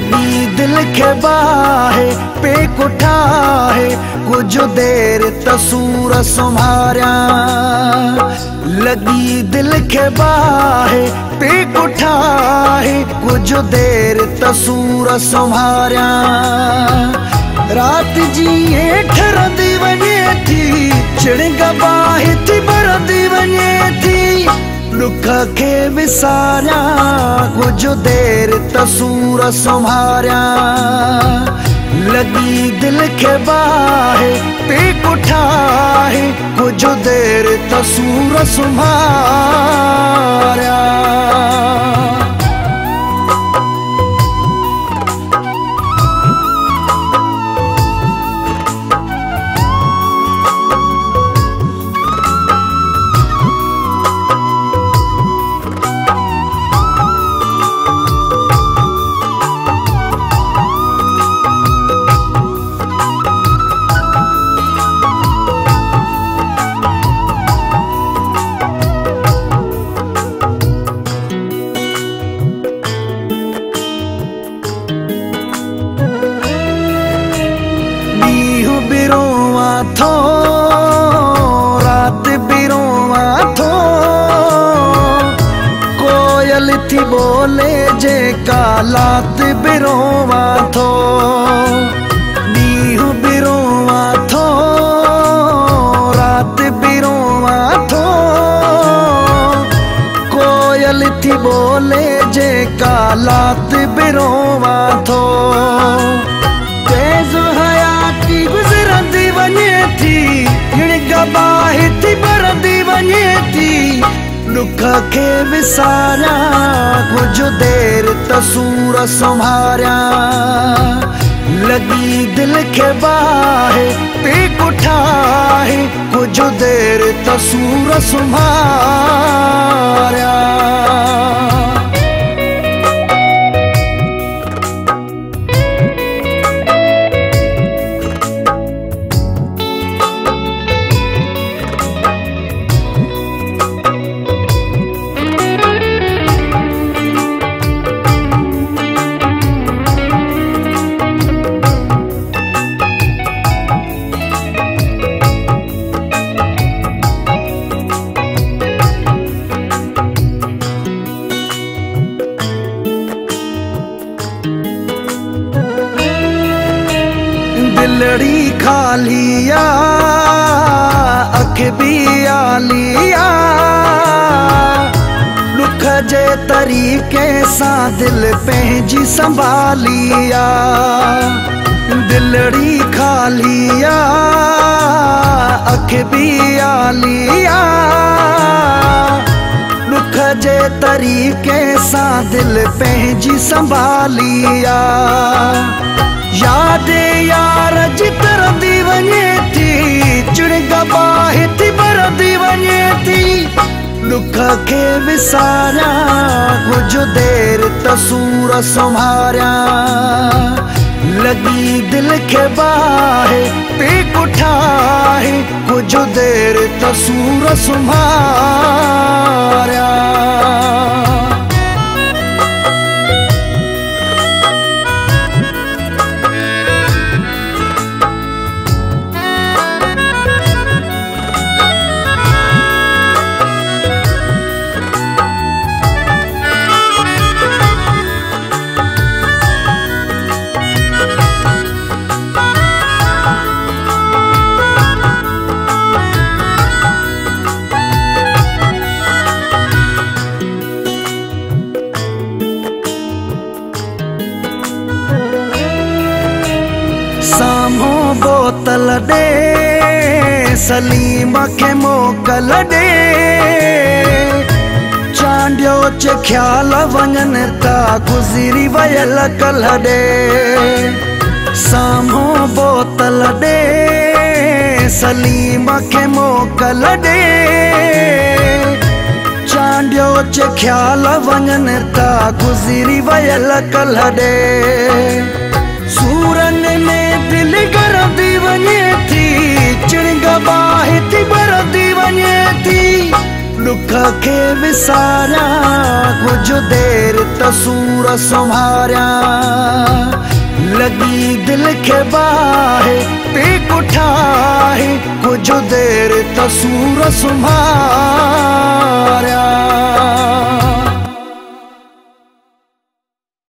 लगी दिल के बाहे पे कुठाए कुछ देर तसूर सुमारा। लगी दिल के बाहे पे कुठाए कुछ देर तसूर सुमारा। रात जी हेठ रंदी वने थी चिड़िंग बाहे थी बरंदी वने थी दुख के विसारा कुछ देर तसूर संभारा। लगी दिल के बाहे पे कुठाए कुछ देर तसूर संभारा। थी बोले जे कालात बिरोवा थो नीहु बिरोवा थो रात बिरोवा थो कोयल थी बोले जे कालात बिरोवा थो। तेज हया की गुजरंदी वने थी हिड़का बाहे थी बरंदी वने थी दुख के विसारा कुछ देर तसूर संभारा। लगी दिल के बाहे पे कुठाए कुछ देर तसूर संभारा। दिलड़ी खा लिया अख भी आ लिया दुख जे तरीके सा दिल पेंजी संभालिया। दिलड़ी खा लिया अख भी आ लिया दुख जे तरीके सा दिल पेंजी संभालिया। यादे यार जितर दीवने थी चुड़गा बाहे थी बर दीवने थी दुख के विसारा कुछ देर तसूर संभारा। लगी दिल के बाहे पे कुठाए कुछ देर तसूर संभारा। बोतल दे सलीम के मोकल दे चांडियो च ख्याल वंजन ता गुजरी वयल कल दे। सामो बोतल दे सलीम के मोकल दे चांडियो च ख्याल वंजन ता गुजरी वयल कल दे। सूरन में दिल गरम दीवने थी चिड़िंगा बाहे थी बर दीवने थी दुख के विसारा कुछ देर तसूर को संभारा, लगी दिल के बाहे पीक उठाए, कुछ देर तस्वीर संभारा।